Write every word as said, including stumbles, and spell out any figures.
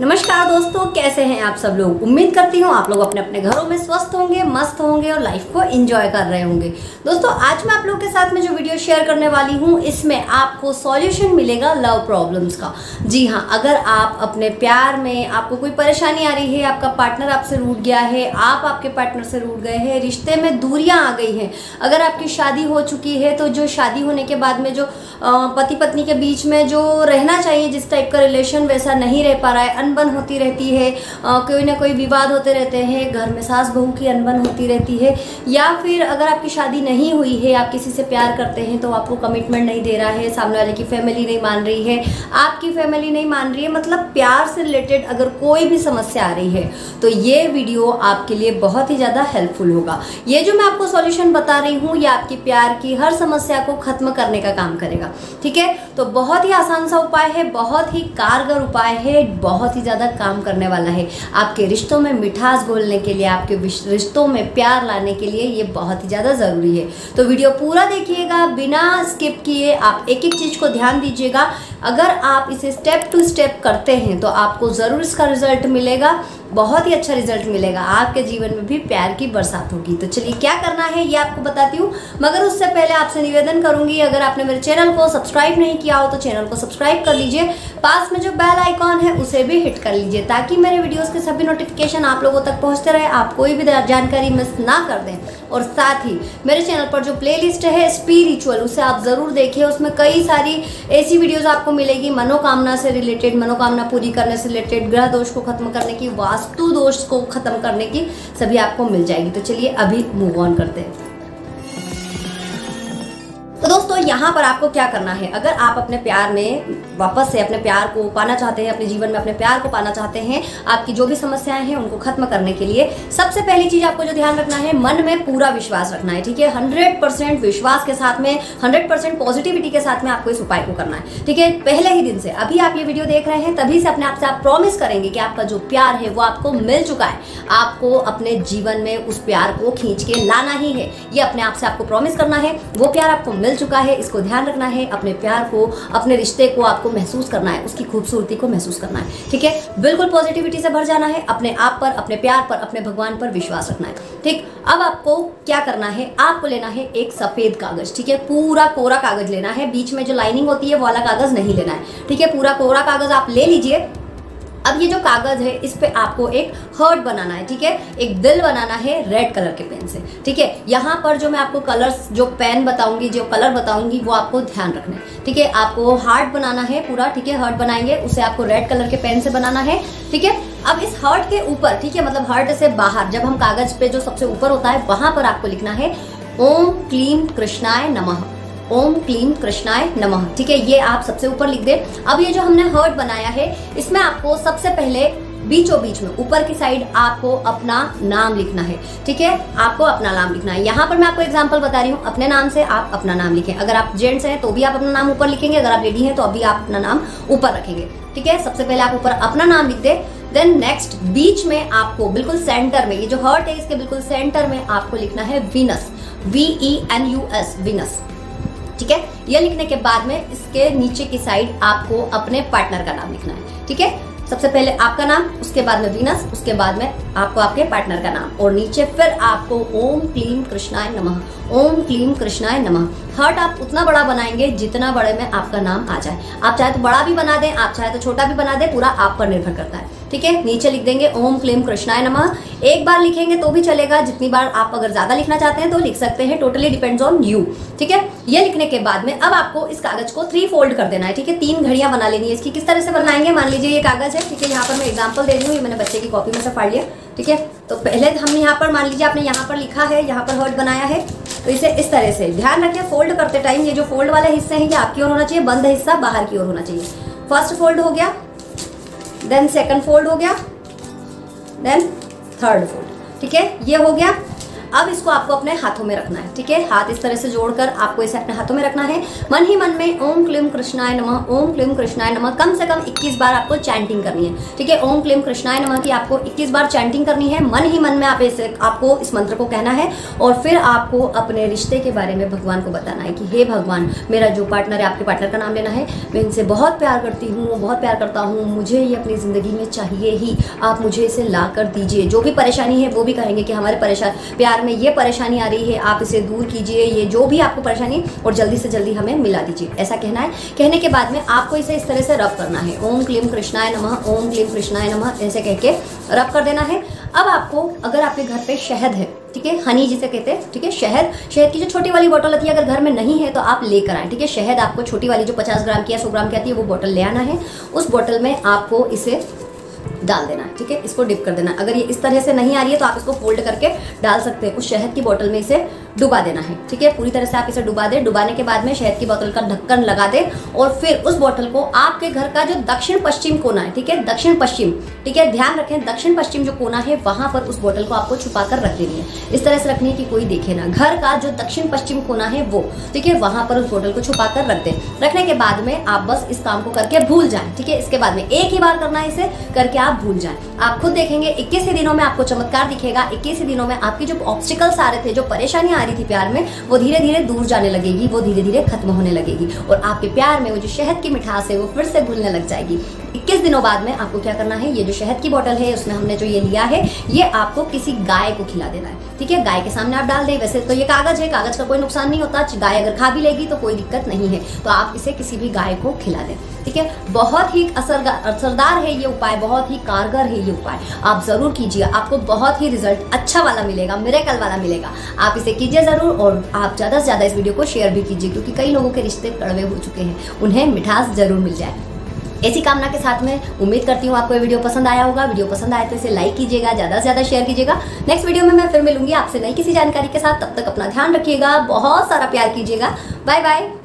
नमस्कार दोस्तों, कैसे हैं आप सब लोग। उम्मीद करती हूँ आप लोग अपने अपने घरों में स्वस्थ होंगे, मस्त होंगे और लाइफ को एंजॉय कर रहे होंगे। दोस्तों, आज मैं आप लोगों के साथ में जो वीडियो शेयर करने वाली हूँ इसमें आपको सॉल्यूशन मिलेगा लव प्रॉब्लम्स का। जी हाँ, अगर आप अपने प्यार में आपको कोई परेशानी आ रही है, आपका पार्टनर आपसे रूठ गया है, आप आपके पार्टनर से रूठ गए हैं, रिश्ते में दूरियाँ आ गई हैं, अगर आपकी शादी हो चुकी है तो जो शादी होने के बाद में जो पति पत्नी के बीच में जो रहना चाहिए जिस टाइप का रिलेशन वैसा नहीं रह पा रहा है, अनबन होती रहती है, कोई ना कोई विवाद होते रहते हैं, घर में सास बहू की अनबन होती रहती है, या फिर अगर आपकी शादी नहीं हुई है, आप किसी से प्यार करते हैं तो आपको कमिटमेंट नहीं दे रहा है, सामने वाले की फैमिली नहीं मान रही है, आपकी फैमिली नहीं मान रही है, मतलब प्यार से रिलेटेड अगर कोई भी समस्या आ रही है तो ये वीडियो आपके लिए बहुत ही ज़्यादा हेल्पफुल होगा। ये जो मैं आपको सॉल्यूशन बता रही हूँ ये आपकी प्यार की हर समस्या को खत्म करने का काम करेगा। ठीक है, तो बहुत ही आसान सा उपाय है, बहुत ही कारगर उपाय है, बहुत ही ज़्यादा काम करने वाला है। आपके रिश्तों में मिठास घोलने के लिए, आपके रिश्तों में प्यार लाने के लिए ये बहुत ही ज़्यादा ज़रूरी है। तो वीडियो पूरा देखिएगा, बिना स्किप किए आप एक एक चीज़ को ध्यान दीजिएगा। अगर आप इसे स्टेप टू स्टेप करते हैं तो आपको ज़रूर इसका रिजल्ट मिलेगा, बहुत ही अच्छा रिजल्ट मिलेगा, आपके जीवन में भी प्यार की बरसात होगी। तो चलिए, क्या करना है ये आपको बताती हूँ, मगर उससे पहले आपसे निवेदन करूँगी, अगर आपने मेरे चैनल को सब्सक्राइब नहीं किया हो तो चैनल को सब्सक्राइब कर लीजिए, पास में जो बेल आइकॉन है उसे भी हिट कर लीजिए ताकि मेरे वीडियोस के सभी नोटिफिकेशन आप लोगों तक पहुँचते रहे, आप कोई भी जानकारी मिस ना कर दें। और साथ ही मेरे चैनल पर जो प्लेलिस्ट है स्पिरिचुअल, उसे आप ज़रूर देखिए, उसमें कई सारी ऐसी वीडियोज़ आपको मिलेगी मनोकामना से रिलेटेड, मनोकामना पूरी करने से रिलेटेड, ग्रह दोष को खत्म करने की, वास्तु दोष को खत्म करने की, सभी आपको मिल जाएगी। तो चलिए अभी मूव ऑन करते हैं। तो दोस्तों, यहाँ पर आपको क्या करना है, अगर आप अपने प्यार में वापस से अपने प्यार को पाना चाहते हैं, अपने जीवन में अपने प्यार को पाना चाहते हैं, आपकी जो भी समस्याएं हैं उनको खत्म करने के लिए सबसे पहली चीज़ आपको जो ध्यान रखना है, मन में पूरा विश्वास रखना है। ठीक है, हंड्रेड परसेंट विश्वास के साथ में, हंड्रेड परसेंट पॉजिटिविटी के साथ में आपको इस उपाय को करना है। ठीक है, पहले ही दिन से, अभी आप ये वीडियो देख रहे हैं तभी से अपने आप से आप प्रॉमिस करेंगे कि आपका जो प्यार है वो आपको मिल चुका है, आपको अपने जीवन में उस प्यार को खींच के लाना ही है। ये अपने आप से आपको प्रॉमिस करना है, वो प्यार आपको मिल चुका है, इसको ध्यान रखना है। अपने प्यार को, अपने रिश्ते को आपको महसूस करना है, उसकी खूबसूरती को महसूस करना है। ठीक है, बिल्कुल पॉजिटिविटी से भर जाना है, अपने आप पर, अपने प्यार पर, अपने भगवान पर विश्वास रखना है। ठीक, अब आपको क्या करना है, आपको लेना है एक सफ़ेद कागज़। ठीक है, पूरा कोरा कागज़ लेना है, बीच में जो लाइनिंग होती है वाला कागज़ नहीं लेना है। ठीक है, पूरा कोरा कागज़ आप ले लीजिए। अब ये जो कागज़ है इस पे आपको एक हर्ट बनाना है। ठीक है, एक दिल बनाना है रेड कलर के पेन से। ठीक है, यहाँ पर जो मैं आपको कलर्स, जो पेन बताऊंगी, जो कलर बताऊंगी वो आपको ध्यान रखना है। ठीक है, आपको हार्ट बनाना है पूरा। ठीक है, हार्ट बनाएंगे, उसे आपको रेड कलर के पेन से बनाना है। ठीक है, अब इस हार्ट के ऊपर, ठीक है, मतलब हार्ट से बाहर जब हम कागज़ पे जो सबसे ऊपर होता है वहाँ पर आपको लिखना है ओम क्लीम कृष्णाय नमः, ओम क्लीम कृष्णाय नमः। ठीक है, ये आप सबसे ऊपर लिख दे। अब ये जो हमने हर्ट बनाया है इसमें आपको सबसे पहले बीचों बीच में ऊपर की साइड आपको अपना नाम लिखना है। ठीक है, आपको अपना नाम लिखना है। यहाँ पर मैं आपको एग्जांपल बता रही हूँ, अपने नाम से आप अपना नाम लिखें। अगर आप जेंट्स हैं तो भी आप अपना नाम ऊपर लिखेंगे, अगर आप लेडी हैं तो अभी आप अपना नाम ऊपर रखेंगे। ठीक है, सबसे पहले आप ऊपर अपना नाम लिख दे। देन नेक्स्ट बीच में आपको बिल्कुल सेंटर में, ये जो हर्ट है इसके बिल्कुल सेंटर में आपको लिखना है Venus, V E N U S, Venus. ठीक है, ये लिखने के बाद में इसके नीचे की साइड आपको अपने पार्टनर का नाम लिखना है। ठीक है, सबसे पहले आपका नाम, उसके बाद में वीनस, उसके बाद में आपको आपके पार्टनर का नाम, और नीचे फिर आपको ओम क्लीम कृष्णाय नमः, ओम क्लीम कृष्णाय नमः। हार्ट आप उतना बड़ा बनाएंगे जितना बड़े में आपका नाम आ जाए। आप चाहे तो बड़ा भी बना दें, आप चाहे तो छोटा भी बना दें, पूरा आप पर निर्भर करता है। ठीक है, नीचे लिख देंगे ओम क्लीम कृष्णाय नमः। एक बार लिखेंगे तो भी चलेगा, जितनी बार आप अगर ज़्यादा लिखना चाहते हैं तो लिख सकते हैं, टोटली डिपेंड्स ऑन यू। ठीक है, ये लिखने के बाद में अब आपको इस कागज़ को थ्री फोल्ड कर देना है। ठीक है, तीन घड़ियाँ बना लेनी है इसकी। किस तरह से बनाएंगे, मान लीजिए ये कागज़ है। ठीक है, यहाँ पर मैं एग्जाम्पल दे रही हूँ, ये मैंने बच्चे की कॉपी में से फाड़ लिया। ठीक है, तो पहले हम यहाँ पर, मान लीजिए आपने यहाँ पर लिखा है, यहाँ पर हर्ट बनाया है, तो इसे इस तरह से ध्यान रखिए। फोल्ड करते टाइम ये जो फोल्ड वाले हिस्से हैं ये आपकी ओर होना चाहिए, बंद हिस्सा बाहर की ओर होना चाहिए। फर्स्ट फोल्ड हो गया, देन सेकंड फोल्ड हो गया, देन थर्ड फोल्ड। ठीक है, ये हो गया। अब इसको आपको अपने हाथों में रखना है, ठीक है। हाथ इस तरह से जोड़कर आपको इसे अपने हाथों में रखना है। मन ही मन में ओम क्लीम कृष्णाय नमः, ओम क्लीम कृष्णाय नमः कम से कम इक्कीस बार आपको चैंटिंग करनी है, ठीक है। ओम क्लीम कृष्णाय नमः की आपको इक्कीस बार चैंटिंग करनी है। मन ही मन में आप इसे आपको इस मंत्र को कहना है और फिर आपको अपने रिश्ते के बारे में भगवान को बताना है कि हे भगवान, मेरा जो पार्टनर है, आपके पार्टनर का नाम लेना है, मैं इनसे बहुत प्यार करती हूँ, बहुत प्यार करता हूँ, मुझे ये अपनी ज़िंदगी में चाहिए ही, आप मुझे इसे ला कर दीजिए। जो भी परेशानी है वो भी कहेंगे कि हमारे परेशान प्यार में ये परेशानी आ रही है, आप इसे दूर कीजिए, ये जो भी आपको परेशानी, और जल्दी से जल्दी हमें मिला दीजिए, ऐसा कहना है। कहने के बाद में आपको इसे इस तरह से रब करना है, ओम क्लीम कृष्णाय नमः, ओम क्लीम कृष्णाय नमः, ऐसे कह के रब कर देना है। अब आपको, अगर आपके घर पे शहद है, ठीक है, हनी जिसे कहते हैं, ठीक है, शहद, शहद की जो छोटी वाली बोतल आती है, अगर घर में नहीं है तो आप लेकर आएँ, ठीक है। शहद आपको छोटी वाली जो पचास ग्राम की या सौ ग्राम की आती है वो बोतल ले आना है। उस बोतल में आपको इसे डाल देना है, ठीक है, इसको डिप कर देना है। अगर ये इस तरह से नहीं आ रही है तो आप इसको फोल्ड करके डाल सकते हैं। उस शहद की बोतल में इसे डुबा देना है, ठीक है, पूरी तरह से आप इसे डुबा दें। डुबाने के बाद में शहद की बोतल का ढक्कन लगा दें और फिर उस बोतल को आपके घर का जो दक्षिण पश्चिम कोना है, ठीक है, दक्षिण पश्चिम, ठीक है, ध्यान रखें, दक्षिण पश्चिम जो कोना है वहाँ पर उस बोतल को आपको छुपा कर रख देनी है। इस तरह से रखनी है कि कोई देखे ना। घर का जो दक्षिण पश्चिम कोना है वो, ठीक है, वहाँ पर उस बोतल को छुपा कर रख दें। रखने के बाद में आप बस इस काम को करके भूल जाएँ, ठीक है। इसके बाद में एक ही बार करना है, इसे करके आप भूल जाएं। आप खुद देखेंगे इक्कीस दिनों में आपको चमत्कार दिखेगा। इक्कीस दिनों में आपकी जो ऑब्स्टिकल्स आ रहे थे, जो परेशानियां आ रही थी प्यार में, वो धीरे धीरे दूर जाने लगेगी, वो धीरे धीरे खत्म होने लगेगी और आपके प्यार में वो जो शहद की मिठास है वो फिर से घुलने लग जाएगी। इक्कीस दिनों बाद में आपको क्या करना है, ये जो शहद की बोतल है उसमें हमने जो ये लिया है ये आपको किसी गाय को खिला देना है, ठीक है। गाय के सामने आप डाल दें। वैसे तो ये कागज है, कागज का कोई नुकसान नहीं होता, गाय अगर खा भी लेगी तो कोई दिक्कत नहीं है, तो आप इसे किसी भी गाय को खिला दें, ठीक है। बहुत ही असरदार है ये उपाय, बहुत ही कारगर है ये उपाय, आप जरूर कीजिए, आपको बहुत ही रिजल्ट अच्छा वाला मिलेगा, मिरेकल वाला मिलेगा। आप इसे कीजिए जरूर और आप ज़्यादा से ज़्यादा इस वीडियो को शेयर भी कीजिए, क्योंकि कई लोगों के रिश्ते कड़वे हो चुके हैं, उन्हें मिठास जरूर मिल जाए, ऐसी कामना के साथ मैं उम्मीद करती हूँ आपको ये वीडियो पसंद आया होगा। वीडियो पसंद आए तो इसे लाइक कीजिएगा, ज़्यादा से ज़्यादा शेयर कीजिएगा। नेक्स्ट वीडियो में मैं फिर मिलूंगी आपसे नई किसी जानकारी के साथ। तब तक अपना ध्यान रखिएगा, बहुत सारा प्यार कीजिएगा। Bye bye.